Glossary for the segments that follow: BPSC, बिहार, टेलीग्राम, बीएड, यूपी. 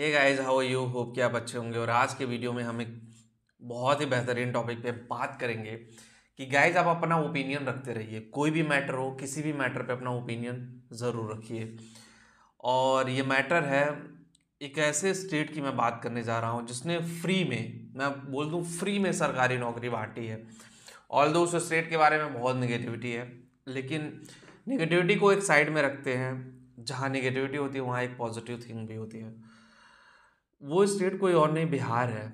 Hey guys, how are you? Hope कि आप अच्छे होंगे। और आज के वीडियो में हम एक बहुत ही बेहतरीन टॉपिक पे बात करेंगे कि गाइस आप अपना ओपिनियन रखते रहिए। कोई भी मैटर हो, किसी भी मैटर पे अपना ओपिनियन ज़रूर रखिए। और ये मैटर है एक ऐसे स्टेट की मैं बात करने जा रहा हूँ जिसने फ्री में, मैं बोल दूँ फ्री में, सरकारी नौकरी बांटी है। ऑल्दो उस स्टेट के बारे में बहुत नेगेटिविटी है, लेकिन नेगेटिविटी को एक साइड में रखते हैं। जहाँ नेगेटिविटी होती है वहाँ एक पॉजिटिव थिंग भी होती है। वो स्टेट कोई और नहीं, बिहार है।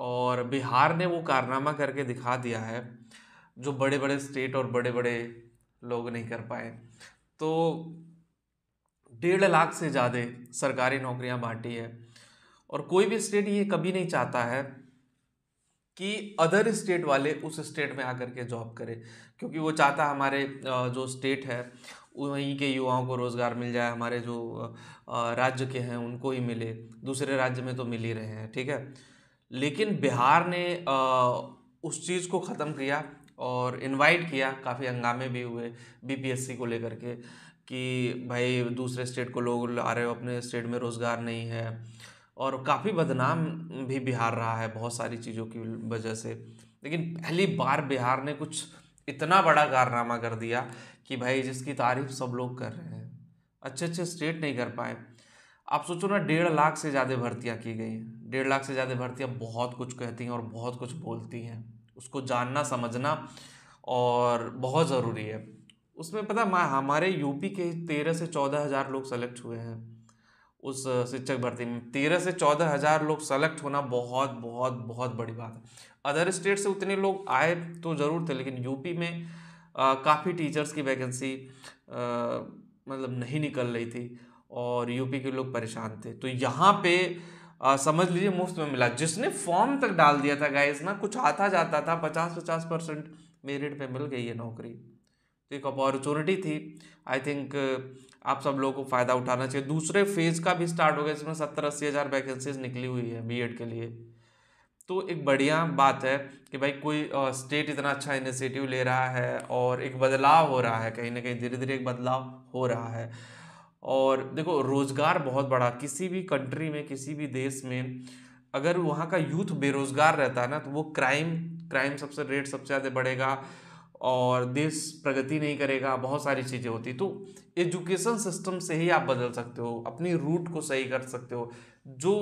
और बिहार ने वो कारनामा करके दिखा दिया है जो बड़े बड़े स्टेट और बड़े बड़े लोग नहीं कर पाए। तो 1.5 लाख से ज़्यादा सरकारी नौकरियां बांटी है। और कोई भी स्टेट ये कभी नहीं चाहता है कि अदर स्टेट वाले उस स्टेट में आकर के जॉब करें, क्योंकि वो चाहता हमारे जो स्टेट है वहीं के युवाओं को रोज़गार मिल जाए, हमारे जो राज्य के हैं उनको ही मिले। दूसरे राज्य में तो मिल ही रहे हैं, ठीक है। लेकिन बिहार ने उस चीज़ को ख़त्म किया और इनवाइट किया। काफ़ी हंगामे भी हुए बीपीएससी को लेकर के कि भाई दूसरे स्टेट को लोग ला रहे हो, अपने स्टेट में रोज़गार नहीं है। और काफ़ी बदनाम भी बिहार रहा है बहुत सारी चीज़ों की वजह से। लेकिन पहली बार बिहार ने कुछ इतना बड़ा कारनामा कर दिया कि भाई जिसकी तारीफ सब लोग कर रहे हैं। अच्छे अच्छे स्टेट नहीं कर पाए। आप सोचो ना, 1.5 लाख से ज़्यादा भर्तियाँ की गई हैं। 1.5 लाख से ज़्यादा भर्तियाँ बहुत कुछ कहती हैं और बहुत कुछ बोलती हैं। उसको जानना, समझना और बहुत ज़रूरी है। उसमें पता हमारे यूपी के 13 से 14 हज़ार लोग सेलेक्ट हुए हैं उस शिक्षक भर्ती में। 13 से 14 हज़ार लोग सेलेक्ट होना बहुत बहुत बहुत बड़ी बात है। अदर स्टेट से उतने लोग आए तो ज़रूर थे, लेकिन यूपी में काफ़ी टीचर्स की वैकेंसी मतलब नहीं निकल रही थी और यूपी के लोग परेशान थे। तो यहाँ पे समझ लीजिए मुफ्त में मिला। जिसने फॉर्म तक डाल दिया था गाइस ना, कुछ आता जाता था, 50-50% मेरिट पे मिल गई है नौकरी। तो एक अपॉर्चुनिटी थी। आई थिंक आप सब लोगों को फ़ायदा उठाना चाहिए। दूसरे फेज़ का भी स्टार्ट हो गया, इसमें 70-80 हज़ार वैकेंसीज निकली हुई है बीएड के लिए। तो एक बढ़िया बात है कि भाई कोई स्टेट इतना अच्छा इनिशिएटिव ले रहा है और एक बदलाव हो रहा है। कहीं ना कहीं धीरे धीरे एक बदलाव हो रहा है। और देखो, रोज़गार बहुत बड़ा, किसी भी कंट्री में, किसी भी देश में अगर वहाँ का यूथ बेरोज़गार रहता है ना, तो वो क्राइम सबसे रेट सबसे ज़्यादा बढ़ेगा और देश प्रगति नहीं करेगा। बहुत सारी चीज़ें होती। तो एजुकेशन सिस्टम से ही आप बदल सकते हो, अपनी रूट को सही कर सकते हो। जो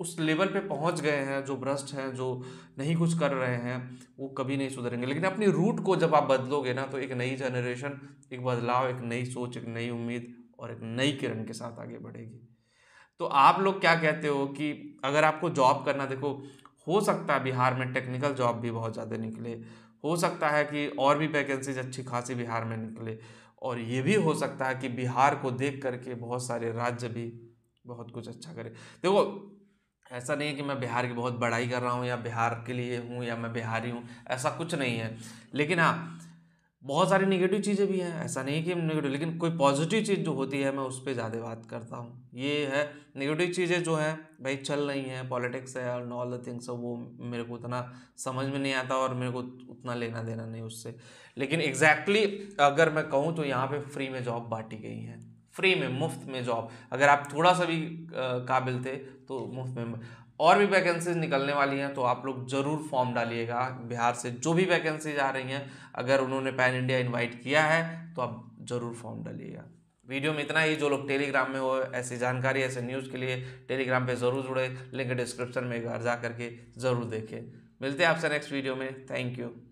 उस लेवल पे पहुंच गए हैं, जो भ्रष्ट हैं, जो नहीं कुछ कर रहे हैं, वो कभी नहीं सुधरेंगे। लेकिन अपनी रूट को जब आप बदलोगे ना, तो एक नई जनरेशन, एक बदलाव, एक नई सोच, एक नई उम्मीद और एक नई किरण के साथ आगे बढ़ेगी। तो आप लोग क्या कहते हो कि अगर आपको जॉब करना, देखो हो सकता है बिहार में टेक्निकल जॉब भी बहुत ज़्यादा निकले, हो सकता है कि और भी वैकेंसीज अच्छी खासी बिहार में निकले, और ये भी हो सकता है कि बिहार को देख करके बहुत सारे राज्य भी बहुत कुछ अच्छा करें। देखो, ऐसा नहीं है कि मैं बिहार की बहुत बड़ाई कर रहा हूँ या बिहार के लिए हूँ या मैं बिहारी हूँ, ऐसा कुछ नहीं है। लेकिन हाँ, बहुत सारी नेगेटिव चीज़ें भी हैं। ऐसा नहीं है कि नेगेटिव, लेकिन कोई पॉजिटिव चीज़ जो होती है मैं उस पर ज़्यादा बात करता हूँ। ये है नेगेटिव चीज़ें जो हैं भाई चल रही हैं, पॉलिटिक्स है और ऑल द थिंग्स, वो मेरे को उतना समझ में नहीं आता और मेरे को उतना लेना देना नहीं उससे। लेकिन एग्जैक्टली अगर मैं कहूँ तो यहाँ पर फ्री में जॉब बांटी गई हैं, फ्री में, मुफ्त में जॉब। अगर आप थोड़ा सा भी काबिल थे तो मुफ्त में। और भी वैकेंसीज निकलने वाली हैं, तो आप लोग ज़रूर फॉर्म डालिएगा। बिहार से जो भी वैकेंसीज आ रही हैं, अगर उन्होंने पैन इंडिया इनवाइट किया है तो आप ज़रूर फॉर्म डालिएगा। वीडियो में इतना ही। जो लोग टेलीग्राम में हो, ऐसी जानकारी, ऐसे न्यूज़ के लिए टेलीग्राम पे ज़रूर जुड़े। लिंक डिस्क्रिप्शन में एक बार जा करके ज़रूर देखें। मिलते हैं आपसे नेक्स्ट वीडियो में। Thank you.